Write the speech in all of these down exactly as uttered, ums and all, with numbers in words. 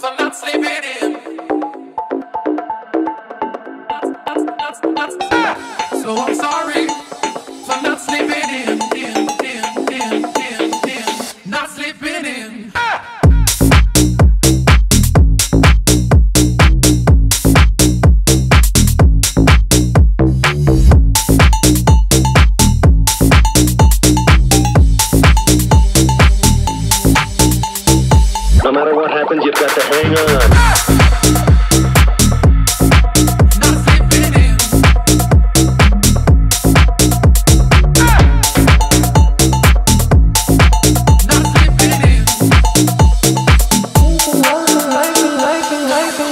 for not sleeping in. So I'm sorry for not sleeping in. You've got to hang on.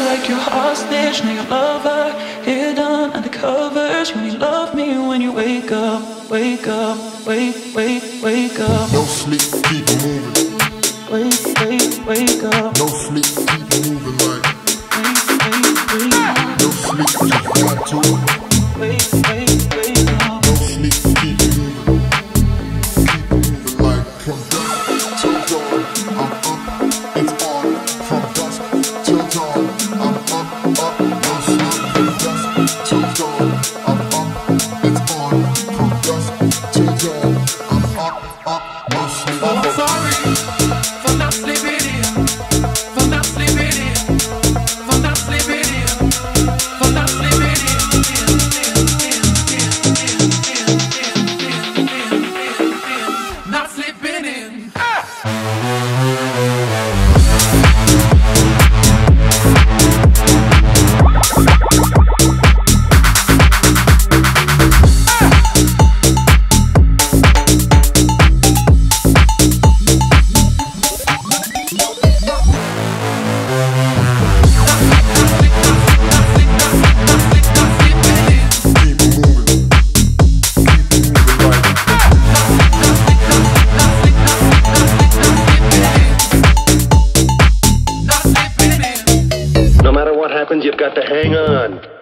Like you're hostage, nigga lover, hidden under covers. When you love me, when you wake up, wake up, wake, wake, wake up. No sleep, keep moving. Wake, wake, wake up. No sleep, keep moving like. Wake, wake, wake up. No sleep, keep got to. Wake, wake, wake up. No sleep, keep moving. Keep moving like. From dusk till dawn, I'm up, it's on. From dusk till dawn, I'm up, up. No sleep, from dusk till dawn, I'm up, it's on. From dusk till dawn, I'm up, up. No sleep, I'm sorry. You've got to hang on.